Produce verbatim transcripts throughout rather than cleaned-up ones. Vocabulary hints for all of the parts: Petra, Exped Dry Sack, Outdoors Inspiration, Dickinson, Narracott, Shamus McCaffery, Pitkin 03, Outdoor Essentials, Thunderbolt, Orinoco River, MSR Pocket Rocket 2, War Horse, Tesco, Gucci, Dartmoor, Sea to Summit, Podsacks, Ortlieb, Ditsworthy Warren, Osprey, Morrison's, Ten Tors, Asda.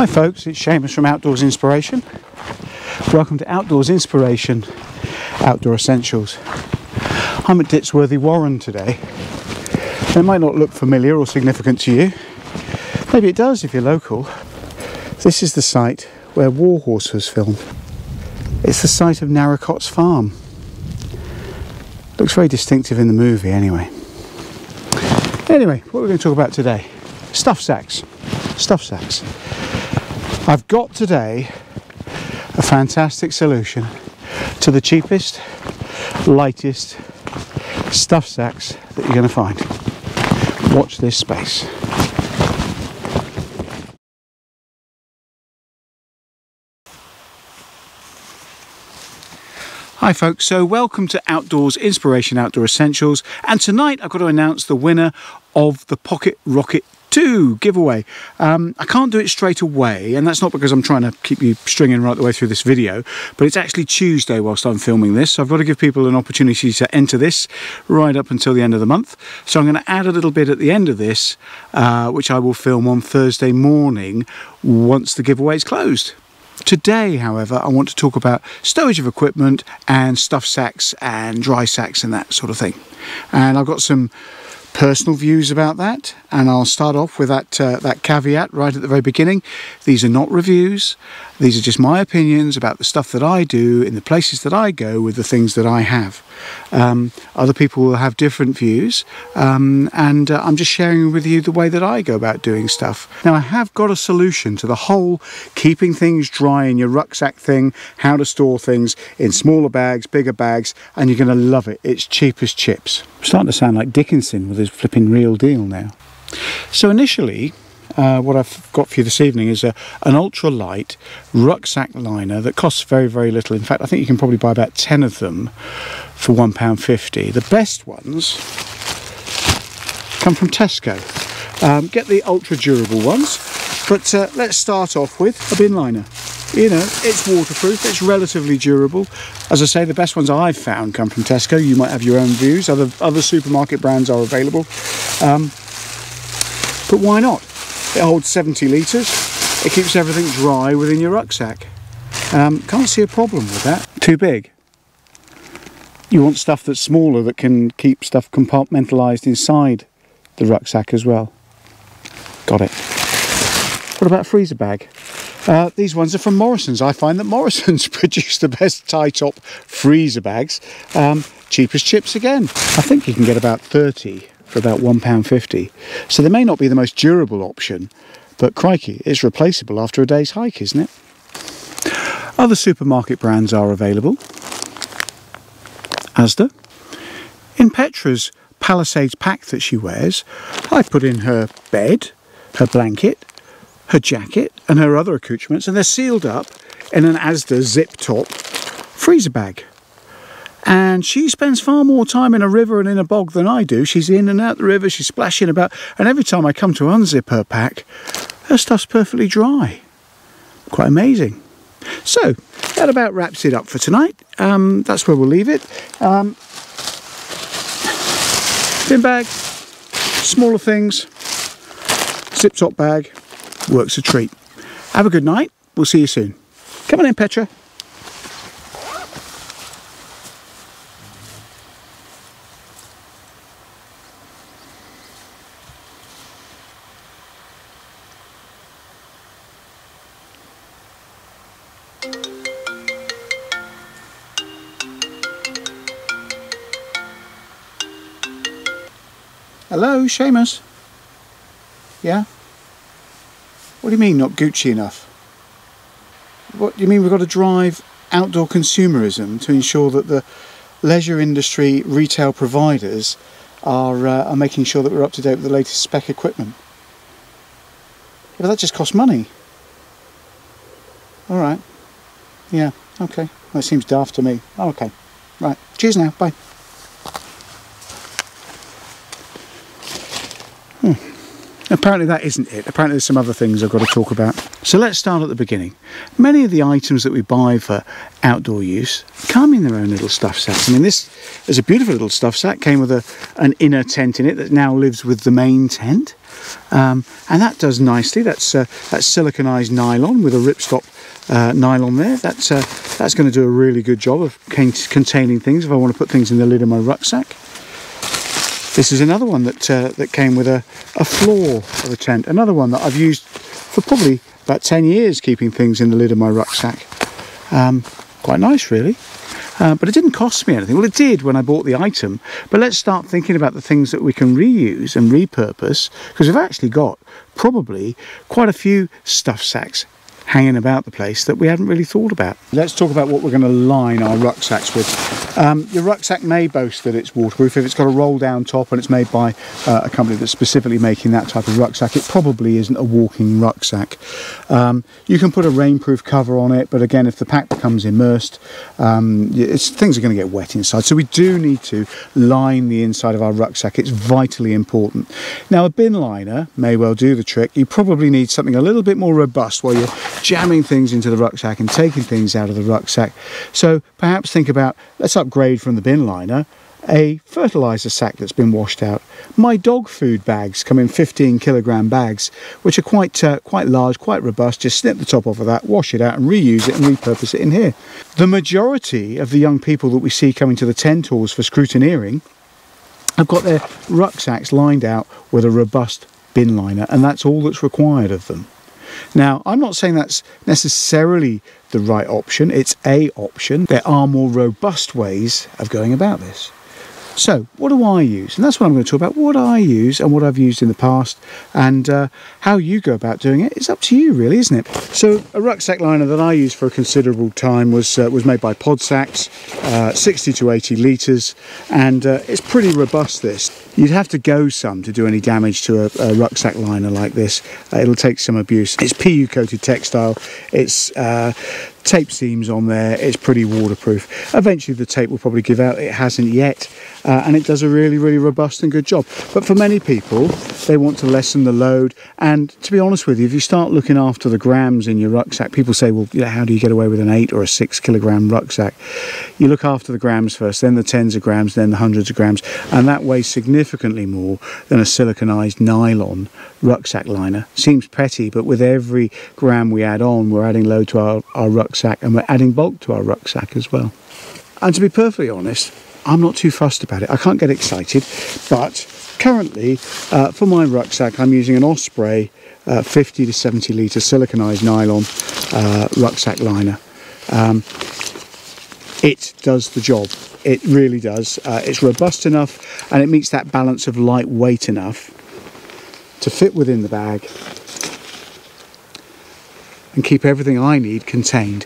Hi folks, it's Shamus from Outdoors Inspiration. Welcome to Outdoors Inspiration, Outdoor Essentials. I'm at Ditsworthy Warren today. It might not look familiar or significant to you. Maybe it does if you're local. This is the site where War Horse was filmed. It's the site of Narracott's farm. Looks very distinctive in the movie anyway. Anyway, what we're going to talk about today, stuff sacks. Stuff sacks. I've got today a fantastic solution to the cheapest, lightest stuff sacks that you're going to find. Watch this space. Hi folks, so welcome to Outdoors Inspiration, Outdoor Essentials, and tonight I've got to announce the winner of the Pocket Rocket two giveaway. Um, I can't do it straight away, and that's not because I'm trying to keep you stringing right the way through this video, but it's actually Tuesday whilst I'm filming this, so I've got to give people an opportunity to enter this right up until the end of the month. So I'm going to add a little bit at the end of this, uh, which I will film on Thursday morning once the giveaway is closed. Today, however, I want to talk about stowage of equipment and stuff sacks and dry sacks and that sort of thing. And I've got some personal views about that, and I'll start off with that uh, that caveat right at the very beginning. These are not reviews, these are just my opinions about the stuff that I do in the places that I go with the things that I have. Um, other people will have different views, um, and uh, I'm just sharing with you the way that I go about doing stuff. Now, I have got a solution to the whole keeping things dry in your rucksack thing, how to store things in smaller bags, bigger bags, and you're going to love it. It's cheap as chips. I'm starting to sound like Dickinson with his flipping real deal now. So initially, uh, what I've got for you this evening is a, an ultra-light rucksack liner that costs very, very little. In fact, I think you can probably buy about ten of them for one pound fifty. The best ones come from Tesco. Um, get the ultra-durable ones, but uh, let's start off with a bin liner. You know, it's waterproof, it's relatively durable. As I say, the best ones I've found come from Tesco. You might have your own views. Other, other supermarket brands are available. Um, but why not? It holds seventy litres. It keeps everything dry within your rucksack. Um, can't see a problem with that. Too big. You want stuff that's smaller that can keep stuff compartmentalised inside the rucksack as well. Got it. What about a freezer bag? Uh, these ones are from Morrison's. I find that Morrison's produce the best tie-top freezer bags. Um, cheap as chips again. I think you can get about thirty for about one pound fifty. So they may not be the most durable option, but crikey, it's replaceable after a day's hike, isn't it? Other supermarket brands are available. Asda. In Petra's Palisades pack that she wears, I put in her bed, her blanket, her jacket and her other accoutrements, and they're sealed up in an Asda zip top freezer bag. And she spends far more time in a river and in a bog than I do. She's in and out the river, she's splashing about, and every time I come to unzip her pack, her stuff's perfectly dry. Quite amazing. So that about wraps it up for tonight. Um, that's where we'll leave it. Um, bin bag, smaller things, zip top bag. Works a treat. Have a good night. We'll see you soon. Come on in, Petra. Hello, Shamus. Yeah? What do you mean not Gucci enough? What do you mean we've got to drive outdoor consumerism to ensure that the leisure industry retail providers are, uh, are making sure that we're up to date with the latest spec equipment? Yeah, but that just costs money. All right. Yeah, okay. Well, that seems daft to me. Oh, okay. Right. Cheers now. Bye. Hmm. Apparently that isn't it. Apparently there's some other things I've got to talk about. So let's start at the beginning. Many of the items that we buy for outdoor use come in their own little stuff sacks. I mean, this is a beautiful little stuff sack. Came with a, an inner tent in it that now lives with the main tent. Um, and that does nicely. That's, uh, that's siliconized nylon with a ripstop uh, nylon there. That's, uh, that's going to do a really good job of containing things if I want to put things in the lid of my rucksack. This is another one that uh, that came with a, a floor of a tent. Another one that I've used for probably about ten years, keeping things in the lid of my rucksack. Um, quite nice, really. Uh, but it didn't cost me anything. Well, it did when I bought the item. But let's start thinking about the things that we can reuse and repurpose, because we've actually got probably quite a few stuff sacks hanging about the place that we hadn't really thought about. Let's talk about what we're going to line our rucksacks with. Um, your rucksack may boast that it's waterproof. If it's got a roll down top and it's made by uh, a company that's specifically making that type of rucksack, it probably isn't a walking rucksack. Um, you can put a rainproof cover on it, but again, if the pack becomes immersed, um, it's, things are going to get wet inside. So we do need to line the inside of our rucksack. It's vitally important. Now, a bin liner may well do the trick. You probably need something a little bit more robust while you're jamming things into the rucksack and taking things out of the rucksack. So perhaps think about, let's upgrade from the bin liner, a fertiliser sack that's been washed out. My dog food bags come in fifteen kilogram bags, which are quite uh, quite large, quite robust. Just snip the top off of that, wash it out and reuse it and repurpose it in here. The majority of the young people that we see coming to the Ten Tors for scrutineering have got their rucksacks lined out with a robust bin liner, and that's all that's required of them. Now, I'm not saying that's necessarily the right option. It's a option. There are more robust ways of going about this. So, what do I use? And that's what I'm going to talk about, what I use and what I've used in the past, and uh, how you go about doing it. It's up to you, really, isn't it? So, a rucksack liner that I used for a considerable time was uh, was made by Podsacks, uh, sixty to eighty litres, and uh, it's pretty robust, this. You'd have to go some to do any damage to a, a rucksack liner like this. Uh, it'll take some abuse. It's P U-coated textile. It's uh, tape seams on there. It's pretty waterproof. Eventually the tape will probably give out. It hasn't yet. Uh, and it does a really, really robust and good job. But for many people, they want to lessen the load. And to be honest with you, if you start looking after the grams in your rucksack, people say, well, you know, how do you get away with an eight or a six kilogram rucksack? You look after the grams first, then the tens of grams, then the hundreds of grams. And that weighs significantly significantly more than a siliconized nylon rucksack liner. Seems petty, but with every gram we add on, we're adding load to our, our rucksack, and we're adding bulk to our rucksack as well. And to be perfectly honest, I'm not too fussed about it. I can't get excited, but currently uh, for my rucksack I'm using an Osprey uh, fifty to seventy litre siliconized nylon uh, rucksack liner. Um, it does the job. It really does. Uh, it's robust enough, and it meets that balance of lightweight enough to fit within the bag and keep everything I need contained.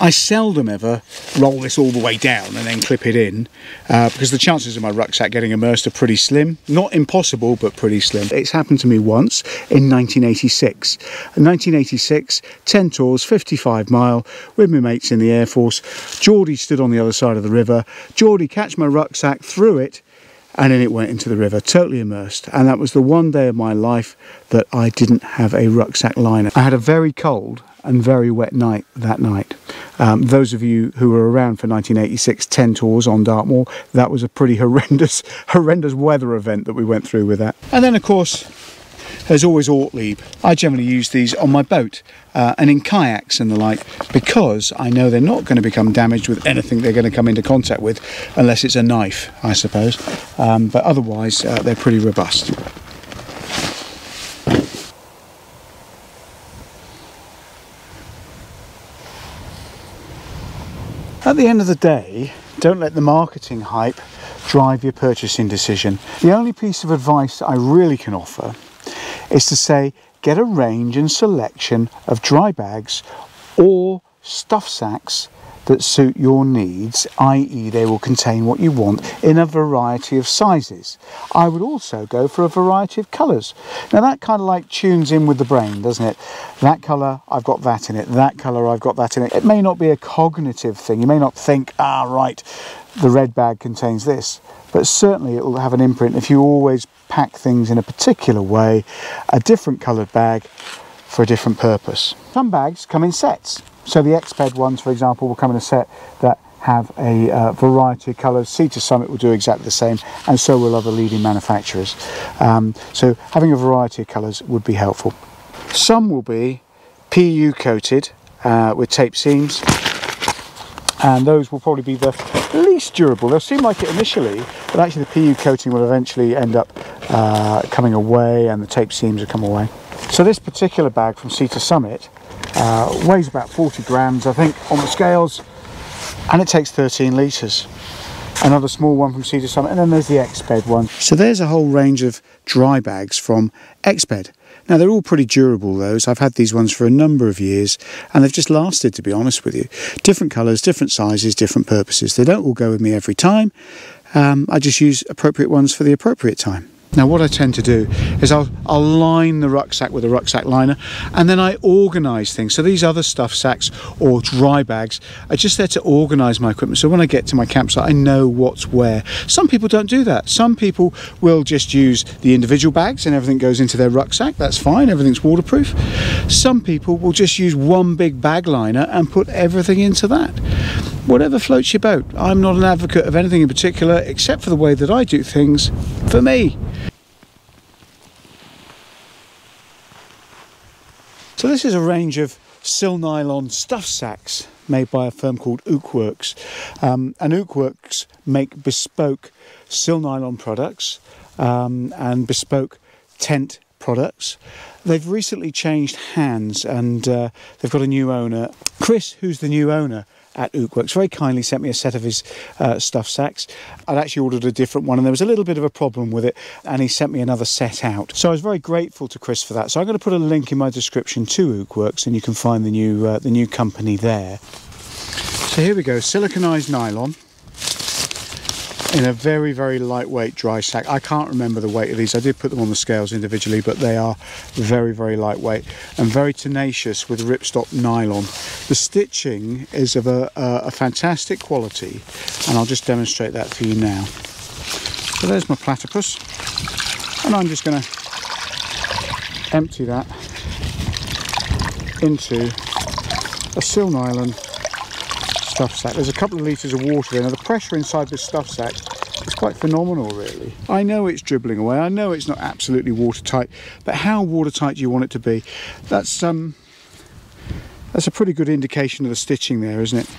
I seldom ever roll this all the way down and then clip it in, uh, because the chances of my rucksack getting immersed are pretty slim. Not impossible, but pretty slim. It's happened to me once in nineteen eighty-six. In nineteen eighty-six, Ten Tors, fifty-five mile, with my mates in the Air Force. Geordie stood on the other side of the river. Geordie catched my rucksack, threw it, and then it went into the river, totally immersed. And that was the one day of my life that I didn't have a rucksack liner. I had a very cold and very wet night that night. Um, those of you who were around for nineteen eighty-six Ten Tors on Dartmoor, that was a pretty horrendous, horrendous weather event that we went through with that. And then, of course, there's always Ortlieb. I generally use these on my boat uh, and in kayaks and the like, because I know they're not going to become damaged with anything they're going to come into contact with, unless it's a knife, I suppose. Um, but otherwise, uh, they're pretty robust. At the end of the day, don't let the marketing hype drive your purchasing decision. The only piece of advice I really can offer is to say, get a range and selection of dry bags or stuff sacks that suit your needs, that is they will contain what you want in a variety of sizes. I would also go for a variety of colours. Now that kind of like tunes in with the brain, doesn't it? That colour, I've got that in it. That colour, I've got that in it. It may not be a cognitive thing. You may not think, ah, right, the red bag contains this. But certainly it will have an imprint if you always pack things in a particular way, a different coloured bag for a different purpose. Some bags come in sets. So the Exped ones, for example, will come in a set that have a uh, variety of colours. Sea to Summit will do exactly the same, and so will other leading manufacturers. Um, so having a variety of colours would be helpful. Some will be P U coated uh, with tape seams, and those will probably be the least durable. They'll seem like it initially, but actually the P U coating will eventually end up uh, coming away, and the tape seams will come away. So this particular bag from Sea to Summit uh, weighs about forty grams, I think, on the scales, and it takes thirteen litres. Another small one from Sea to Summit, and then there's the Exped one. So there's a whole range of dry bags from Exped. Now they're all pretty durable, those. I've had these ones for a number of years, and they've just lasted, to be honest with you. Different colours, different sizes, different purposes. They don't all go with me every time. Um, I just use appropriate ones for the appropriate time. Now what I tend to do is I'll, I'll line the rucksack with a rucksack liner, and then I organise things. So these other stuff sacks or dry bags are just there to organise my equipment, so when I get to my campsite I know what's where. Some people don't do that. Some people will just use the individual bags and everything goes into their rucksack. That's fine, everything's waterproof. Some people will just use one big bag liner and put everything into that. Whatever floats your boat. I'm not an advocate of anything in particular except for the way that I do things for me. So this is a range of sil nylon stuff sacks made by a firm called OookWorks. Um, and OookWorks make bespoke sil nylon products um, and bespoke tent products. They've recently changed hands, and uh, they've got a new owner. Chris, who's the new owner at OookWorks, very kindly sent me a set of his uh, stuff sacks. I'd actually ordered a different one and there was a little bit of a problem with it, and he sent me another set out. So I was very grateful to Chris for that. So I'm going to put a link in my description to OookWorks, and you can find the new, uh, the new company there. So here we go, siliconized nylon in a very, very lightweight dry sack. I can't remember the weight of these. I did put them on the scales individually, but they are very, very lightweight and very tenacious with ripstop nylon. The stitching is of a, a, a fantastic quality, and I'll just demonstrate that for you now. So there's my platypus, and I'm just gonna empty that into a sil nylon stuff sack. There's a couple of litres of water in. Now the pressure inside this stuff sack is quite phenomenal, really. I know it's dribbling away, I know it's not absolutely watertight, but how watertight do you want it to be? That's um, that's a pretty good indication of the stitching there, isn't it?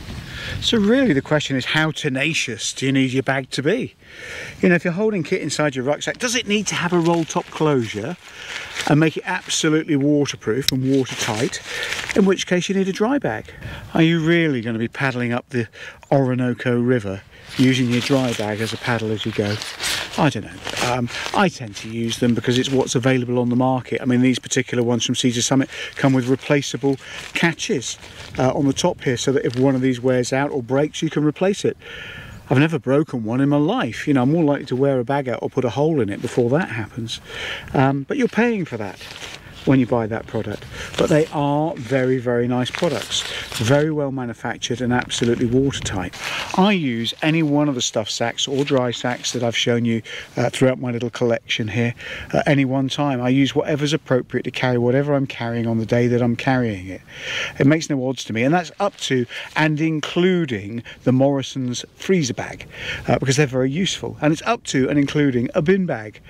So really the question is, how tenacious do you need your bag to be? You know, if you're holding kit inside your rucksack, does it need to have a roll top closure and make it absolutely waterproof and watertight? In which case you need a dry bag. Are you really going to be paddling up the Orinoco River using your dry bag as a paddle as you go? I don't know. Um, I tend to use them because it's what's available on the market. I mean, these particular ones from Sea to Summit come with replaceable catches uh, on the top here, so that if one of these wears out or breaks, you can replace it. I've never broken one in my life. You know, I'm more likely to wear a bag out or put a hole in it before that happens. Um, but you're paying for that when you buy that product. But they are very, very nice products, very well manufactured and absolutely watertight. I use any one of the stuff sacks or dry sacks that I've shown you uh, throughout my little collection here at any one time. I use whatever's appropriate to carry whatever I'm carrying on the day that I'm carrying it. It makes no odds to me, and that's up to and including the Morrison's freezer bag, uh, because they're very useful, and it's up to and including a bin bag,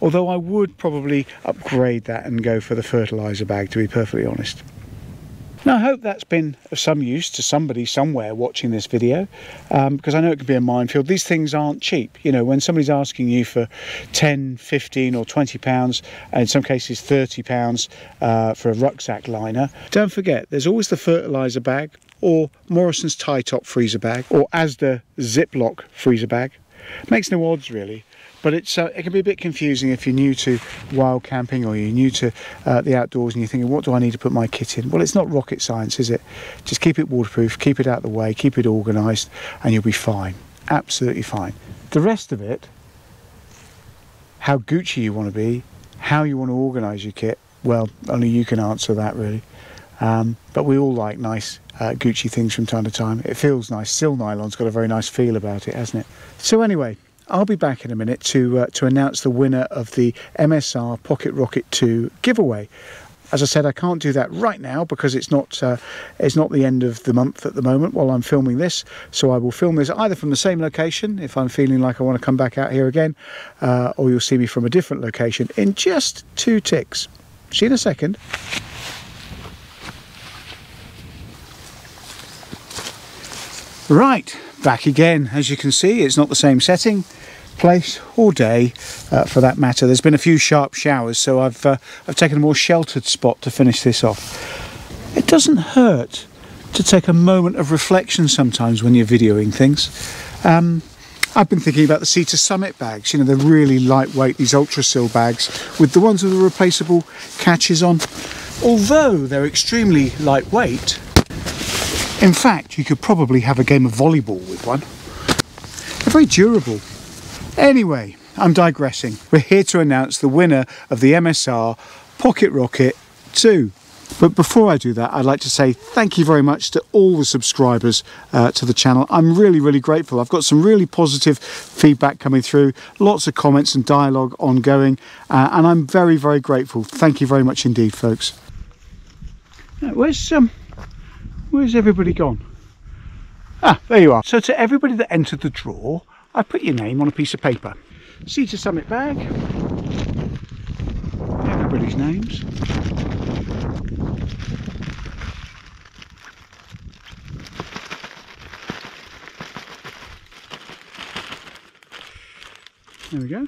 although I would probably upgrade that and go for the fertiliser bag, to be perfectly honest. Now I hope that's been of some use to somebody somewhere watching this video, um, because I know it can be a minefield. These things aren't cheap. You know, when somebody's asking you for ten, fifteen or twenty pounds, and in some cases thirty pounds uh, for a rucksack liner, don't forget there's always the fertiliser bag, or Morrison's tie top freezer bag, or Asda Ziploc freezer bag. Makes no odds really. but it's uh, it can be a bit confusing if you're new to wild camping or you're new to uh, the outdoors and you're thinking, what do I need to put my kit in? Well, it's not rocket science, is it? Just keep it waterproof, keep it out of the way, keep it organised, and you'll be fine. Absolutely fine. The rest of it, how Gucci you want to be, how you want to organise your kit, well, only you can answer that, really. Um, but we all like nice uh, Gucci things from time to time. It feels nice. Sil nylon's got a very nice feel about it, hasn't it? So anyway, I'll be back in a minute to, uh, to announce the winner of the M S R Pocket Rocket two giveaway. As I said, I can't do that right now because it's not uh, it's not the end of the month at the moment while I'm filming this. So I will film this either from the same location if I'm feeling like I want to come back out here again, uh, or you'll see me from a different location in just two ticks. See you in a second. Right, back again. As you can see, it's not the same setting, place or day, uh, for that matter. There's been a few sharp showers, so I've uh, I've taken a more sheltered spot to finish this off. It doesn't hurt to take a moment of reflection sometimes when you're videoing things. Um, I've been thinking about the Sea to Summit bags. You know, they're really lightweight, these Ultrasil bags, with the ones with the replaceable catches on. Although they're extremely lightweight, in fact, you could probably have a game of volleyball with one. They're very durable. Anyway, I'm digressing. We're here to announce the winner of the M S R Pocket Rocket two. But before I do that, I'd like to say thank you very much to all the subscribers uh, to the channel. I'm really, really grateful. I've got some really positive feedback coming through, lots of comments and dialogue ongoing, uh, and I'm very, very grateful. Thank you very much indeed, folks. Now, where's, um, where's everybody gone? Ah, there you are. So to everybody that entered the draw, I put your name on a piece of paper. Sea to Summit bag, everybody's names. There we go,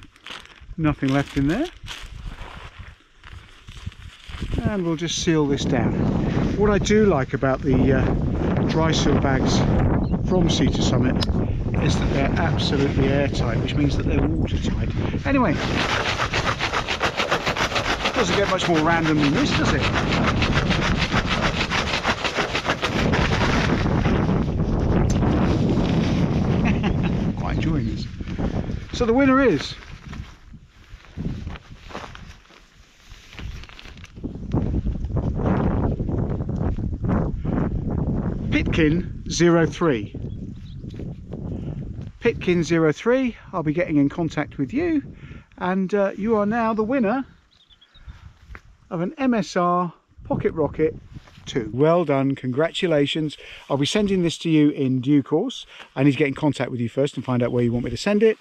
nothing left in there. And we'll just seal this down. What I do like about the uh, dry seal bags from Sea to Summit is that they're absolutely airtight, which means that they're watertight. Anyway, doesn't get much more random than this, does it? Quite enjoying this. So the winner is... Pitkin zero three. Pitkin zero three, I'll be getting in contact with you, and uh, you are now the winner of an M S R Pocket Rocket two. Well done, congratulations. I'll be sending this to you in due course. I need to get in contact with you first and find out where you want me to send it.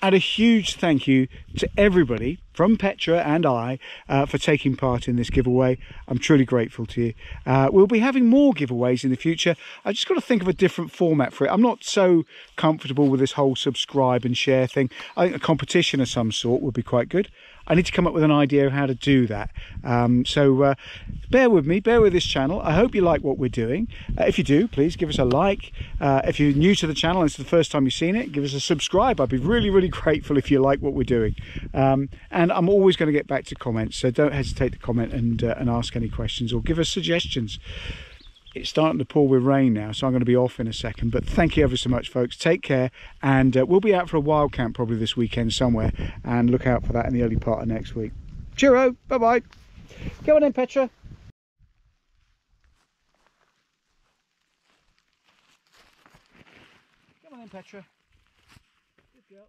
And a huge thank you to everybody from Petra and I uh, for taking part in this giveaway. I'm truly grateful to you. Uh, we'll be having more giveaways in the future. I just got to think of a different format for it. I'm not so comfortable with this whole subscribe and share thing. I think a competition of some sort would be quite good. I need to come up with an idea of how to do that. Um, so uh, bear with me, bear with this channel. I hope you like what we're doing. Uh, if you do, please give us a like. Uh, if you're new to the channel and it's the first time you've seen it, give us a subscribe. I'd be really, really grateful if you like what we're doing. Um, and I'm always going to get back to comments, so don't hesitate to comment and, uh, and ask any questions or give us suggestions. It's starting to pour with rain now, so I'm going to be off in a second. But thank you ever so much, folks. Take care, and uh, we'll be out for a wild camp probably this weekend somewhere, and look out for that in the early part of next week. Cheerio, bye-bye. Go on in, Petra. Come on in, Petra. Good girl.